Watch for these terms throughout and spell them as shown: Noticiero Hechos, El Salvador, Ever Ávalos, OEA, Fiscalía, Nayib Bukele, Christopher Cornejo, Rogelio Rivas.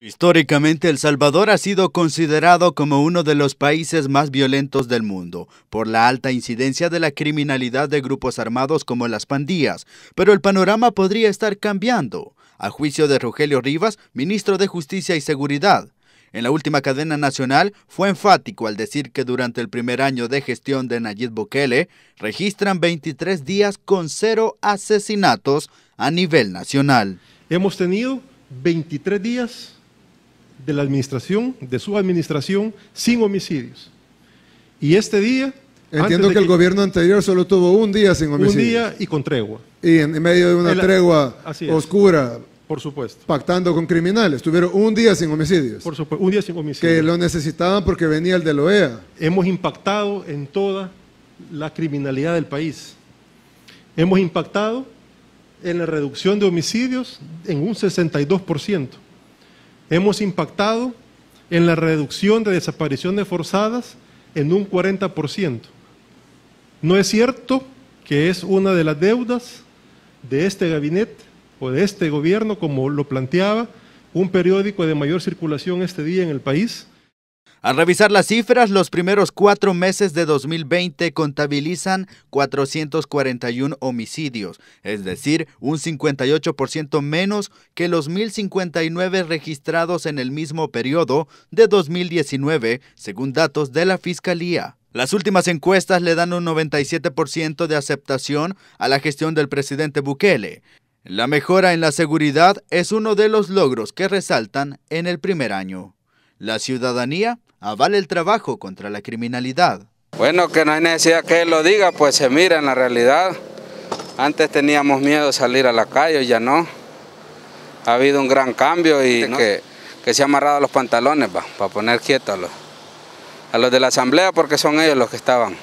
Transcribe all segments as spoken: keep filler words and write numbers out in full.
Históricamente, El Salvador ha sido considerado como uno de los países más violentos del mundo por la alta incidencia de la criminalidad de grupos armados como las pandillas, pero el panorama podría estar cambiando, a juicio de Rogelio Rivas, ministro de Justicia y Seguridad. En la última cadena nacional fue enfático al decir que durante el primer año de gestión de Nayib Bukele registran veintitrés días con cero asesinatos a nivel nacional. Hemos tenido veintitrés días de la administración, de su administración, sin homicidios. Y este día... Entiendo que, que el gobierno anterior solo tuvo un día sin homicidios. Un día y con tregua. Y en medio de una el, tregua oscura... Por supuesto. Pactando con criminales. Tuvieron un día sin homicidios. Por supuesto, un día sin homicidios. Que lo necesitaban porque venía el de la O E A. Hemos impactado en toda la criminalidad del país. Hemos impactado en la reducción de homicidios en un sesenta y dos por ciento. Hemos impactado en la reducción de desapariciones forzadas en un cuarenta por ciento. No es cierto que es una de las deudas de este gabinete o de este gobierno, como lo planteaba un periódico de mayor circulación este día en el país. Al revisar las cifras, los primeros cuatro meses de dos mil veinte contabilizan cuatrocientos cuarenta y uno homicidios, es decir, un cincuenta y ocho por ciento menos que los mil cincuenta y nueve registrados en el mismo periodo de dos mil diecinueve, según datos de la Fiscalía. Las últimas encuestas le dan un noventa y siete por ciento de aceptación a la gestión del presidente Bukele. La mejora en la seguridad es uno de los logros que resaltan en el primer año. La ciudadanía avala el trabajo contra la criminalidad. Bueno, que no hay necesidad que él lo diga, pues se mira en la realidad. Antes teníamos miedo de salir a la calle, ya no. Ha habido un gran cambio y ¿no? que, que se ha amarrado los pantalones va, para poner quietos a los, a los de la asamblea, porque son ellos los que estaban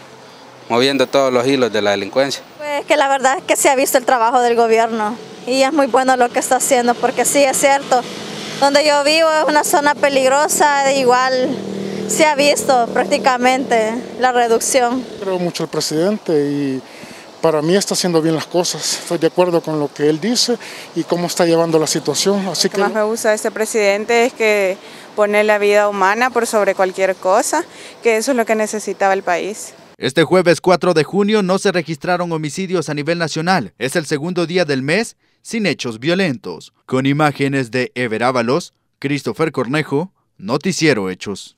moviendo todos los hilos de la delincuencia. Pues que la verdad es que se ha visto el trabajo del gobierno. Y es muy bueno lo que está haciendo, porque sí, es cierto, donde yo vivo es una zona peligrosa, igual se ha visto prácticamente la reducción. Creo mucho al presidente y para mí está haciendo bien las cosas, estoy de acuerdo con lo que él dice y cómo está llevando la situación. Así que... Lo que más me gusta de este presidente es que pone la vida humana por sobre cualquier cosa, que eso es lo que necesitaba el país. Este jueves cuatro de junio no se registraron homicidios a nivel nacional. Es el segundo día del mes sin hechos violentos. Con imágenes de Ever Ávalos, Christopher Cornejo, Noticiero Hechos.